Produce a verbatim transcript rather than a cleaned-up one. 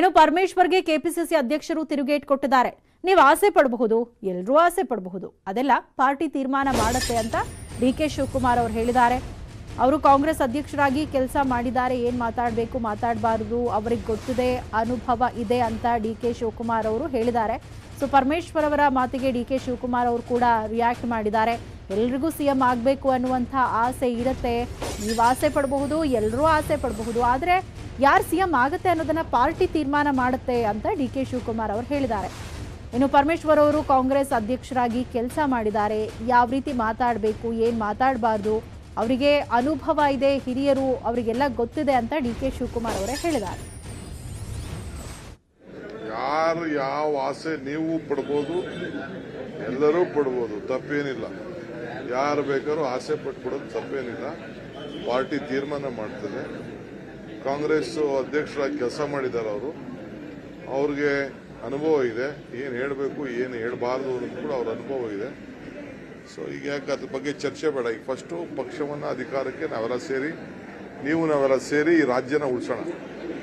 ಏನು ಪರಮೇಶ್ವರ್ಗೆ ಕೆಪಿಸಿಸಿ ಅಧ್ಯಕ್ಷರು ತಿರುಗೇಟ್ ಕೊಟ್ಟಿದ್ದಾರೆ. ನೀವು ಆಸೆ ಪಡಬಹುದು, ಎಲ್ಲರೂ ಆಸೆ ಪಡಬಹುದು, ಅದೆಲ್ಲ ಪಾರ್ಟಿ ತೀರ್ಮಾನ ಮಾಡುತ್ತೆ ಅಂತ ಡಿಕೆ ಶಿವಕುಮಾರ್ ಅವರು ಹೇಳಿದ್ದಾರೆ. ಅವರು ಕಾಂಗ್ರೆಸ್ ಅಧ್ಯಕ್ಷರಾಗಿ ಕೆಲಸ ಮಾಡಿದ್ದಾರೆ, ಏನು ಮಾತಾಡಬೇಕು ಮಾತಾಡಬಾರದು ಅವರಿಗೆ ಗೊತ್ತಿದೆ, ಅನುಭವ ಇದೆ ಅಂತ ಡಿಕೆ ಶಿವಕುಮಾರ್ ಅವರು ಹೇಳಿದ್ದಾರೆ. ಸೊ ಪರಮೇಶ್ವರ್ ಅವರ ಮಾತಿಗೆ ಡಿಕೆ ಶಿವಕುಮಾರ್ ಅವರು ಕೂಡ ರಿಯಾಕ್ಟ್ ಮಾಡಿದ್ದಾರೆ. ಎಲ್ರಿಗೂ ಸಿಎಂ ಆಗಬೇಕು ಅನ್ನುವಂಥ ಆಸೆ ಇರುತ್ತೆ, ನೀವು ಆಸೆ ಪಡಬಹುದು, ಎಲ್ಲರೂ ಆಸೆ ಪಡಬಹುದು, ಆದರೆ ಯಾರು ಸಿಎಂ ಆಗುತ್ತೆ ಅನ್ನೋದನ್ನ ಪಾರ್ಟಿ ತೀರ್ಮಾನ ಮಾಡುತ್ತೆ ಅಂತ ಡಿ ಕೆ ಶಿವಕುಮಾರ್ ಅವರು ಹೇಳಿದ್ದಾರೆ. ಇನ್ನು ಪರಮೇಶ್ವರ್ ಅವರು ಕಾಂಗ್ರೆಸ್ ಅಧ್ಯಕ್ಷರಾಗಿ ಕೆಲಸ ಮಾಡಿದ್ದಾರೆ, ಯಾವ ರೀತಿ ಮಾತಾಡಬೇಕು ಏನು ಮಾತಾಡಬಾರ್ದು ಅವರಿಗೆ ಅನುಭವ ಇದೆ, ಹಿರಿಯರು, ಅವರಿಗೆಲ್ಲ ಗೊತ್ತಿದೆ ಅಂತ ಡಿ ಕೆ ಶಿವಕುಮಾರ್ ಅವರೇ ಹೇಳಿದ್ದಾರೆ. ಯಾರು ಯಾವ ಆಸೆ ನೀವು ಪಡ್ಬೋದು, ಎಲ್ಲರೂ ಪಡ್ಬೋದು, ತಪ್ಪೇನಿಲ್ಲ, ಯಾರು ಬೇಕಾದ್ರೂ ಆಸೆ ಪಟ್ಬಿಡೋದು ತಪ್ಪೇನಿಲ್ಲ, ಪಾರ್ಟಿ ತೀರ್ಮಾನ ಮಾಡ್ತದೆ. ಕಾಂಗ್ರೆಸ್ ಅಧ್ಯಕ್ಷರಾಗಿ ಕೆಲಸ ಮಾಡಿದ್ದಾರೆ, ಅವರು ಅವ್ರಿಗೆ ಅನುಭವ ಇದೆ, ಏನು ಹೇಳಬೇಕು ಏನು ಹೇಳಬಾರ್ದು ಅನ್ನೋದು ಕೂಡ ಅವ್ರ ಅನುಭವ ಇದೆ. ಸೊ ಈಗ ಯಾಕೆ ಅದ್ರ ಬಗ್ಗೆ ಚರ್ಚೆ ಬೇಡ, ಈಗ ಫಸ್ಟು ಪಕ್ಷವನ್ನು ಅಧಿಕಾರಕ್ಕೆ ನಾವೆಲ್ಲ ಸೇರಿ ನೀವು ನಾವೆಲ್ಲ ಸೇರಿ ಈ ರಾಜ್ಯನ ಉಳಿಸೋಣ.